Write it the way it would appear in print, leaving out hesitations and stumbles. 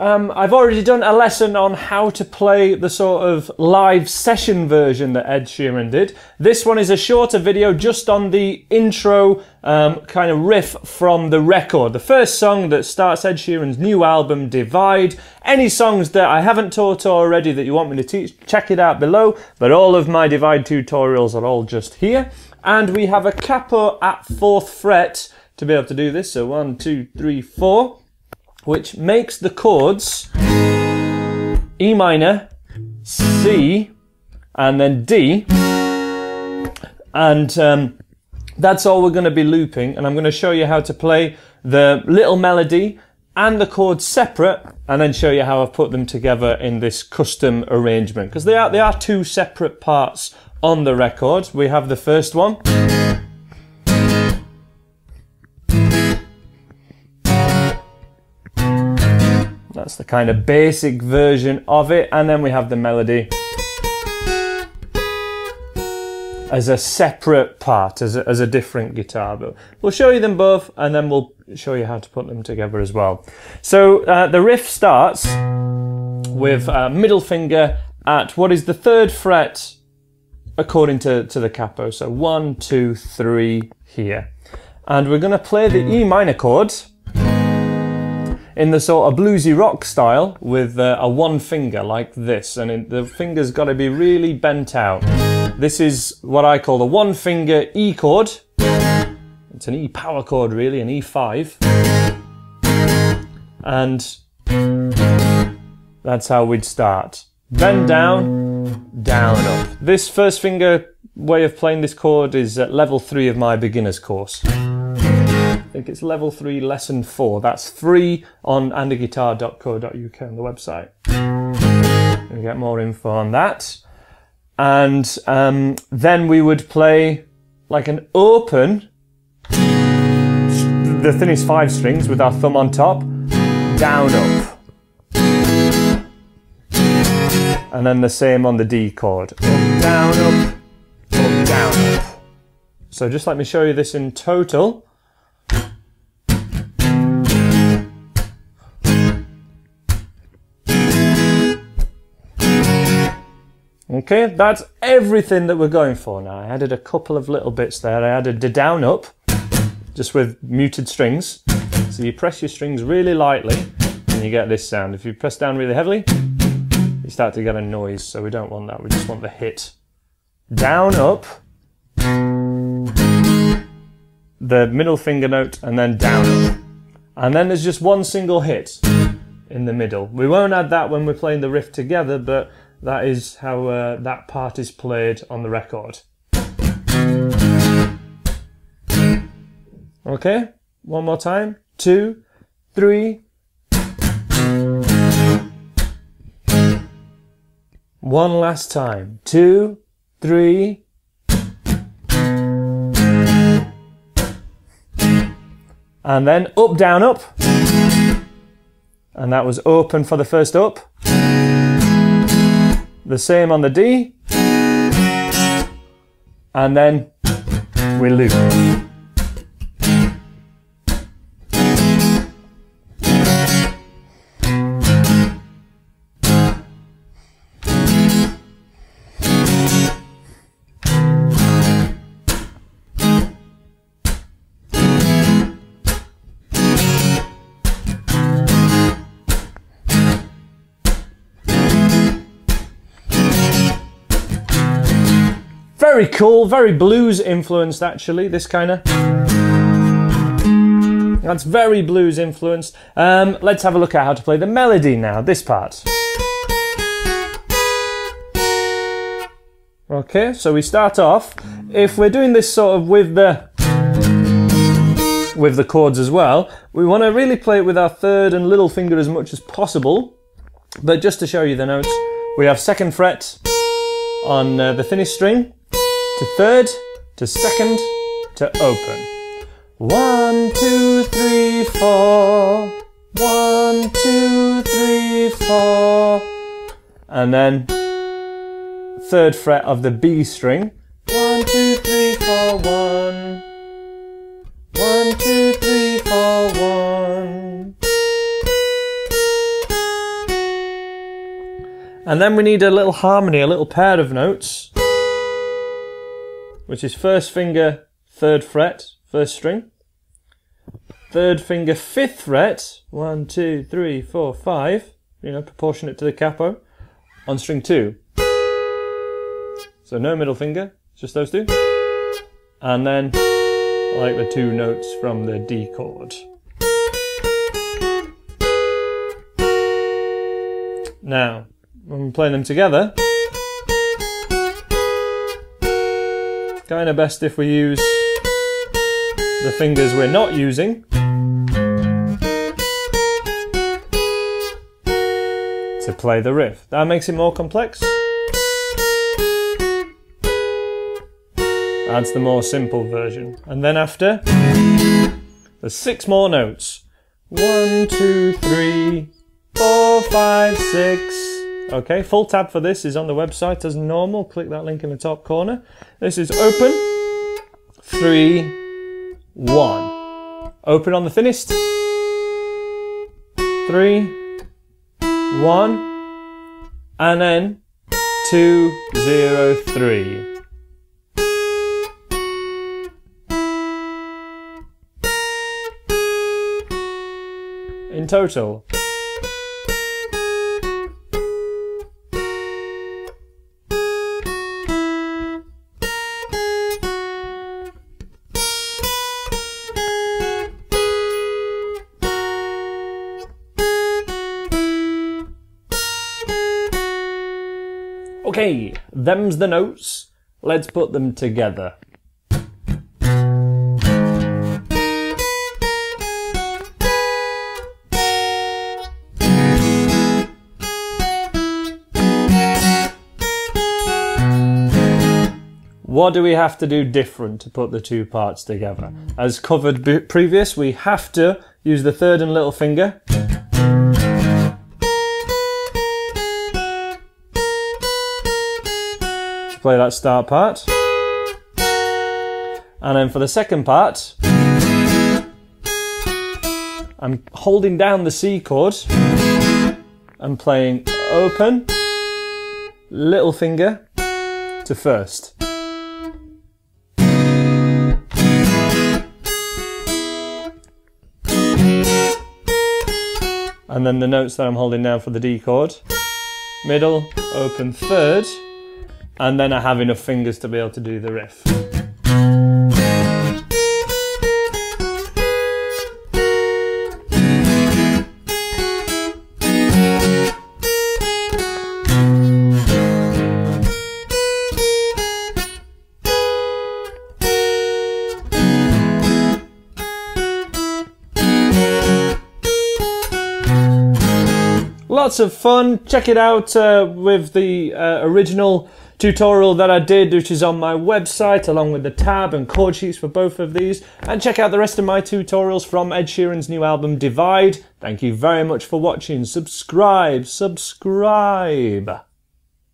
I've already done a lesson on how to play the sort of live session version that Ed Sheeran did. This one is a shorter video just on the intro kind of riff from the record. The first song that starts Ed Sheeran's new album, Divide. Any songs that I haven't taught already that you want me to teach, check it out below. But all of my Divide tutorials are all just here. And we have a capo at 4th fret to be able to do this. So 1, 2, 3, 4. Which makes the chords E minor, C, and then D. And that's all we're going to be looping. And I'm going to show you how to play the little melody and the chords separate, and then show you how I've put them together in this custom arrangement. Because they are two separate parts on the record. We have the first one. That's the kind of basic version of it, and then we have the melody as a separate part, as a different guitar. But we'll show you them both, and then we'll show you how to put them together as well. So the riff starts with middle finger at what is the 3rd fret according to the capo. So 1, 2, 3 here, and we're going to play the E minor chord in the sort of bluesy rock style with a one finger like this, and the finger's got to be really bent out. This is what I call the one finger E chord. It's an E power chord really, an E5. And that's how we'd start. Then down, down, up. This first finger way of playing this chord is at level 3 of my beginner's course. I think it's level 3, lesson 4. That's free on andyguitar.co.uk on the website. You get more info on that. And then we would play like an open, the thinnest 5 strings with our thumb on top, down, up. And then the same on the D chord. Up, down, up, up, down, up. So just let me show you this in total. Okay, that's everything that we're going for now. I added a couple of little bits there. I added the down up, just with muted strings. So you press your strings really lightly and you get this sound. If you press down really heavily, you start to get a noise. So we don't want that, we just want the hit. Down up, the middle finger note, and then down up. And then there's just one single hit in the middle. We won't add that when we're playing the riff together, but that is how that part is played on the record. Okay, one more time. 2, 3. 1 last time. 2, 3. And then up, down, up. And that was open for the first up. The same on the D, and then we loop. Very cool, very blues influenced actually, this kind of. That's very blues influenced. Let's have a look at how to play the melody now, this part. Okay, so we start off, if we're doing this sort of with the chords as well, we want to really play it with our 3rd and little finger as much as possible. But just to show you the notes, we have 2nd fret on the thinnest string, to 3rd, to 2nd, to open. 1, 2, 3, 4. 1, 2, 3, 4. And then 3rd fret of the B string. 1, 2, 3, 4, 1. 1, 2, 3, 4, 1. And then we need a little harmony, a little pair of notes, which is first finger, third fret, first string. Third finger, fifth fret, 1, 2, 3, 4, 5, you know, proportionate to the capo, on string 2. So no middle finger, just those two. And then, like the two notes from the D chord. Now, when we play them together, kind of best if we use the fingers we're not using to play the riff. That makes it more complex. Adds the more simple version. And then after, there's 6 more notes. 1, 2, 3, 4, 5, 6. Okay, full tab for this is on the website as normal. Click that link in the top corner. This is open, 3, 1. Open on the finished, 3, 1, and then 2, 0, 3. In total. Okay, them's the notes, let's put them together. What do we have to do different to put the two parts together? As covered previous, we have to use the third and little finger. Play that start part, and then for the second part I'm holding down the C chord and playing open, little finger to first. And then the notes that I'm holding down for the D chord, middle, open, third. And then I have enough fingers to be able to do the riff. Lots of fun. Check it out with the original tutorial that I did, which is on my website, along with the tab and chord sheets for both of these, and check out the rest of my tutorials from Ed Sheeran's new album Divide. Thank you very much for watching. Subscribe.